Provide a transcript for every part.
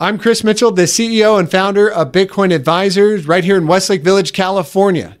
I'm Chris Mitchell, the CEO and founder of Bitcoin Advisors right here in Westlake Village, California.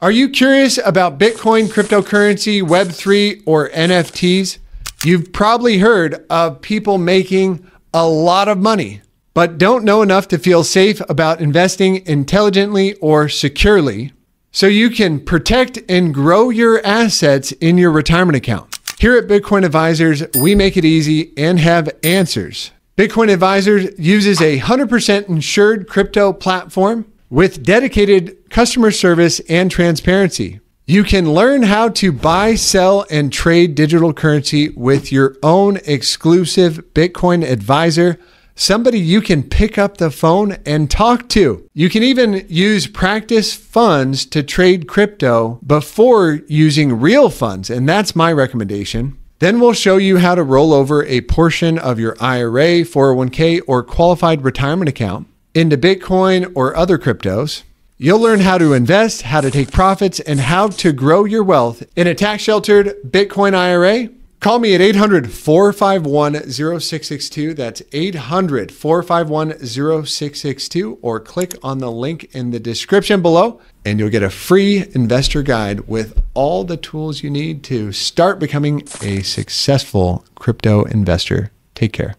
Are you curious about Bitcoin, cryptocurrency, Web3, or NFTs? You've probably heard of people making a lot of money, but don't know enough to feel safe about investing intelligently or securely so you can protect and grow your assets in your retirement account. Here at Bitcoin Advisors, we make it easy and have answers. Bitcoin Advisors uses a 100% insured crypto platform with dedicated customer service and transparency. You can learn how to buy, sell, and trade digital currency with your own exclusive Bitcoin advisor, somebody you can pick up the phone and talk to. You can even use practice funds to trade crypto before using real funds, and that's my recommendation. Then we'll show you how to roll over a portion of your IRA, 401k, or qualified retirement account into Bitcoin or other cryptos. You'll learn how to invest, how to take profits, and how to grow your wealth in a tax-sheltered Bitcoin IRA. Call me at 800-451-0662. That's 800-451-0662, or click on the link in the description below and you'll get a free investor guide with all the tools you need to start becoming a successful crypto investor. Take care.